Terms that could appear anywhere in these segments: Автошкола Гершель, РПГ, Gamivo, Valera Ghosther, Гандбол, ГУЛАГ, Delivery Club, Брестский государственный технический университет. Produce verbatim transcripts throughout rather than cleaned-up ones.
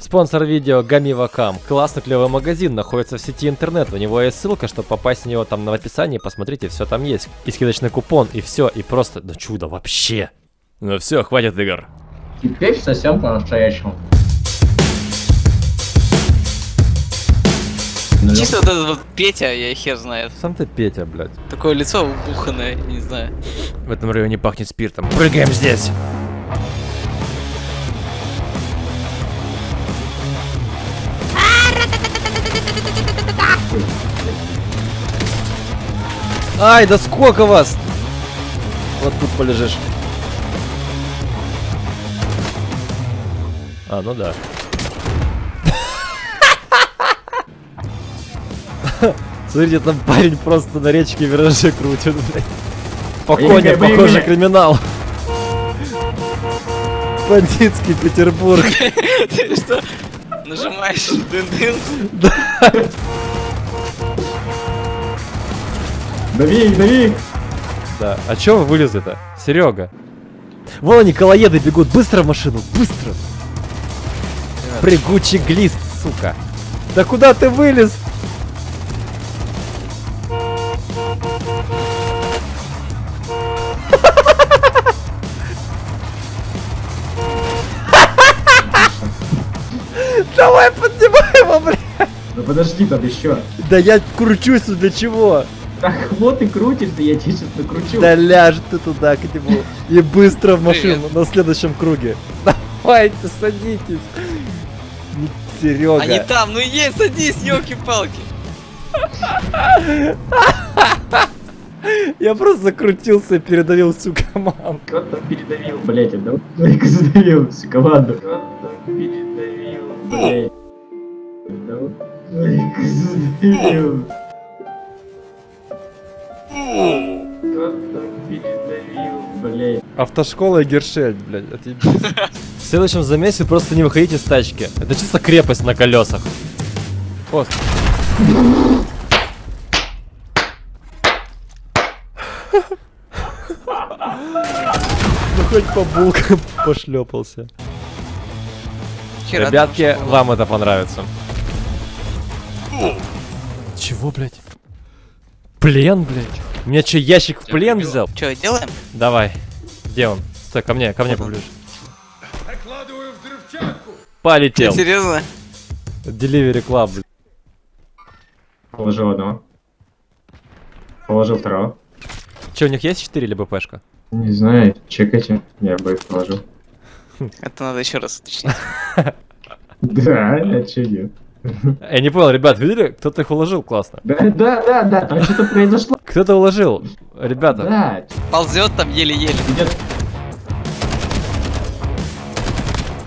Спонсор видео — Gamivo. Классный клевый магазин, находится в сети интернет. У него есть ссылка, чтобы попасть в него там на описании. Посмотрите, все там есть. И скидочный купон, и все, и просто, ну чудо вообще. Ну все, хватит игр. Теперь совсем по-настоящему. Чисто вот этот вот Петя, я хер знает. Сам ты Петя, блядь. Такое лицо убуханное, не знаю. В этом районе пахнет спиртом. Прыгаем здесь. Ай, да сколько вас? Вот тут полежишь. А, ну да. Смотрите, там парень просто на речке виражи крутит, блядь. По коне, похоже, криминал. Бандитский Петербург. Ты что, нажимаешь дын-дын? Да. Дави их, дави их. Да, а чё вы вылезли-то, Серега? Вон они, колоеды, бегут. Быстро в машину, быстро. Прыгучий глист, сука. Да куда ты вылез? Давай поднимай его, бля. Да подожди там еще. Да я кручусь, для чего? Так вот и крутишь, да я тебе сейчас накручу. Да ляж ты туда к нему. И быстро в машину. Привет. На следующем круге. Давайте, садитесь. Серега. Они там, ну есть, садись, елки-палки. Я просто закрутился и передавил всю команду. Кто там передавил, блять, я только задавил всю команду. Кто там передавил, блять. Только задавил. Кто там передавил, блять. Автошкола Гершель, блядь, отъебись. В следующем замесе просто не выходите с тачки. Это чисто крепость на колесах. Вот. Ну хоть по булкам пошлепался. Ребятки, вам это понравится. Чего, блядь? Плен, блядь. У меня что, ящик в плен взял? Че, делаем? Давай. Где он? Стой, ко мне, ко мне поближе. Накладываю взрывчатку. Полетел. Серьезно? Delivery Club, блядь. Положил одного. Положил второго. Че, у них есть четыре или БПшка? Не знаю, чекайте. Я бы их положил. Это надо еще раз уточнить. Да, а че нет? Я не понял, ребят, видели? Кто-то их уложил, классно. Да, да, да, да, там что-то произошло. Кто-то уложил, ребята. Да. Ползет там еле-еле. Идет.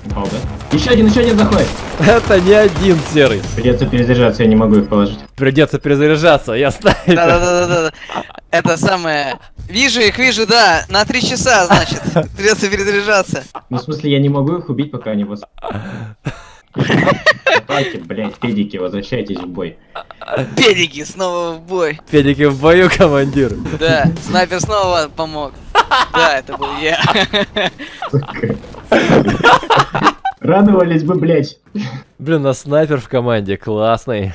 Упал, да? Еще один, еще один заходит. Это не один, Серый. Придется перезаряжаться, я не могу их положить. Придется перезаряжаться, я знаю. Да-да-да-да. Это самое... Вижу их, вижу, да. На три часа, значит. Придется перезаряжаться. Ну, в смысле, я не могу их убить, пока они вас... Давайте, блядь, педики, возвращайтесь в бой. Педики снова в бой. Педики в бою, командир. Да, снайпер снова помог. Да, это был я. Радовались бы, блядь. Блин, у нас снайпер в команде, классный.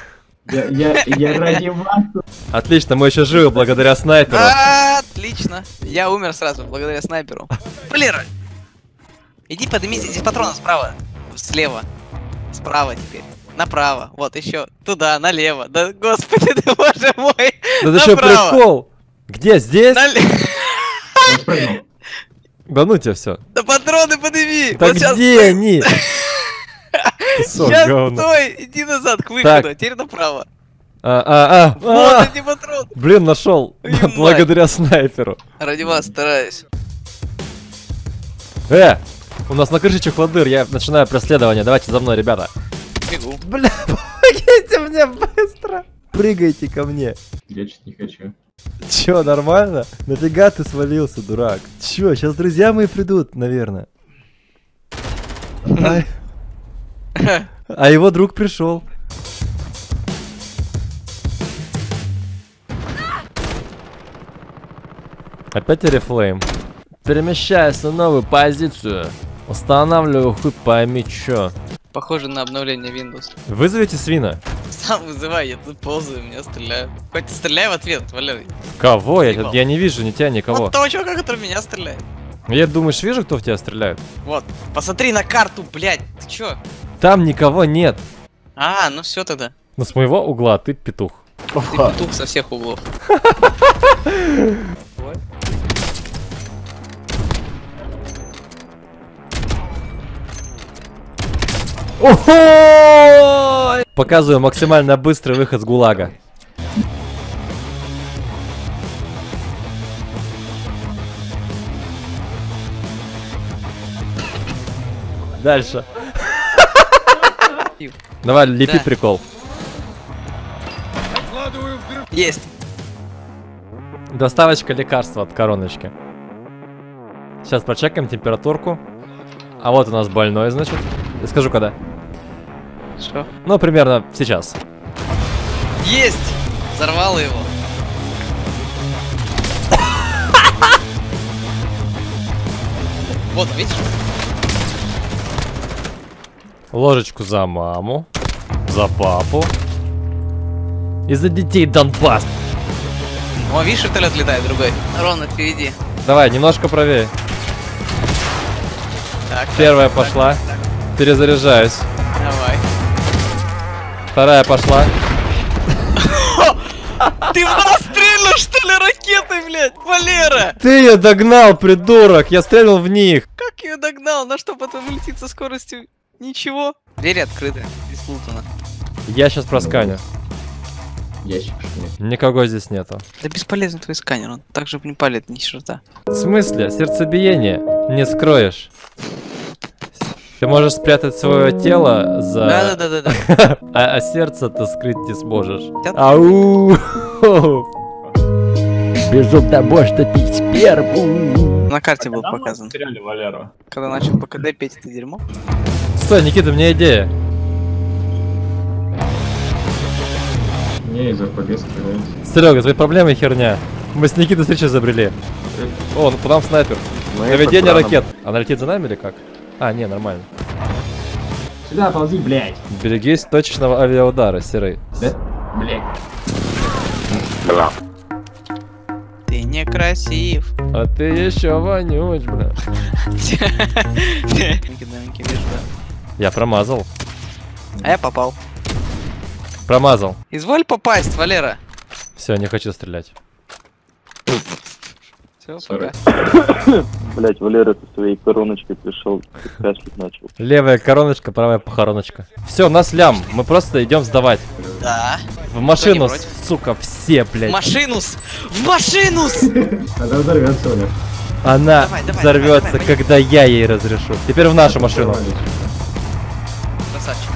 Я, я, я ради вас. Отлично, мы еще живы благодаря снайперу. Отлично. Я умер сразу благодаря снайперу. Блин, иди поднимись, здесь патроны справа, слева. Справа теперь, направо, вот еще, туда, налево, да господи ты боже мой, да ты что, прикол? Где, здесь? Налево. Да ну тебя все. Да патроны подними. Да где они? Сейчас, стой, иди назад к выходу, теперь направо. А, а, а. Вот эти патроны. Блин, нашел, благодаря снайперу. Ради вас стараюсь. Э! У нас на крыше чехладыр, я начинаю преследование. Давайте за мной, ребята. Бегу. Бля, помогите мне быстро. Прыгайте ко мне. Я чуть не хочу. Че, нормально? Нафига ты свалился, дурак? Че, сейчас друзья мои придут, наверное. А, а его друг пришел. Опять рефлейм. Перемещаюсь на новую позицию. Устанавливаю хуй пойми чё. Похоже на обновление Windows. Вызовите свина. Сам вызывай, я тут ползаю, меня стреляют. Хоть стреляй в ответ, Валерий. Кого? Я, я не вижу ни тебя, никого. Вот того чувака, который меня стреляет. Я, думаешь, вижу, кто в тебя стреляет? Вот, посмотри на карту, блядь, ты чё? Там никого нет. А, ну все тогда. Ну с моего угла ты петух. Ты петух со всех углов. Ого! Показываю максимально быстрый выход с ГУЛАГа. Дальше. Давай, лепи да. Прикол. Есть. Доставочка лекарства от короночки. Сейчас прочекаем температурку. А вот у нас больной, значит. Я скажу, когда. Что? Ну, примерно сейчас. Есть! Взорвало его. Вот, видишь? Ложечку за маму, за папу и за детей Донбасс. О, видишь, вертолет летает другой. Ровно впереди. Давай, немножко правее. Так, первая так, пошла. Так, так. Перезаряжаюсь. Давай. Вторая пошла. Ты в нас стрелял, что ли, ракеты, блядь? Валера! Ты ее догнал, придурок! Я стрелял в них! Как ее догнал? На что потом летит со скоростью? Ничего. Двери открыты, из лутана. Я сейчас просканю. Ящик нет. Никого здесь нету. Да бесполезен твой сканер, он так же не палит, ни черта. В смысле? Сердцебиение не скроешь. Ты можешь спрятать свое тело за... Да-да-да-да. А сердце ты скрыть не сможешь. Ау! Бежу того, что пить перву. На карте был показан. Когда начал по КД петь это дерьмо. Стой, Никита, у меня идея. Не, из РПГ стреляют. Серега, твои проблемы херня. Мы с Никитой встречу забрели. О, ну по нам снайпер. Наведение ракет. Она летит за нами или как? А, не, нормально. Сюда ползи, блядь. Берегись точечного авиаудара, Серый. Да? Блядь. Ты некрасив. А ты еще вонюч, блядь. Я промазал. А я попал. Промазал. Изволь попасть, Валера. Все, не хочу стрелять. Все, пока. Блять, Валера, ты своей короночкой пришел, кашлять начал. Левая короночка, правая похороночка. Все, у нас лям, мы просто идем сдавать. Да. В машину, сука, все, блять. В машину, в машину. Она взорвется, Валера. Она взорвется, когда я ей разрешу. Теперь в нашу машину. Красавчик.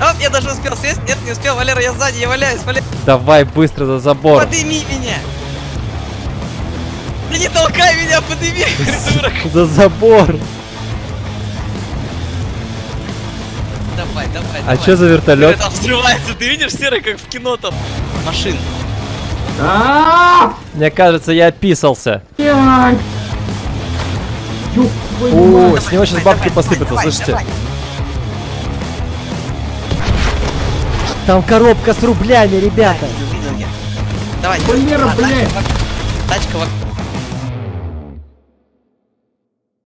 А, я даже успел сесть. Нет, не успел. Валера, я сзади, я валяюсь, Валера. Давай быстро за забор. Подними меня. Не толкай меня, подними, придурок. За забор. Давай, давай, а давай. Что за вертолет? Там взрывается, ты видишь, Серый, как в кино там. Машин. Мне кажется, я описался. О, с него сейчас бабки посыпятся, слышите? Там коробка с рублями, ребята. Давай, давай. Тачка,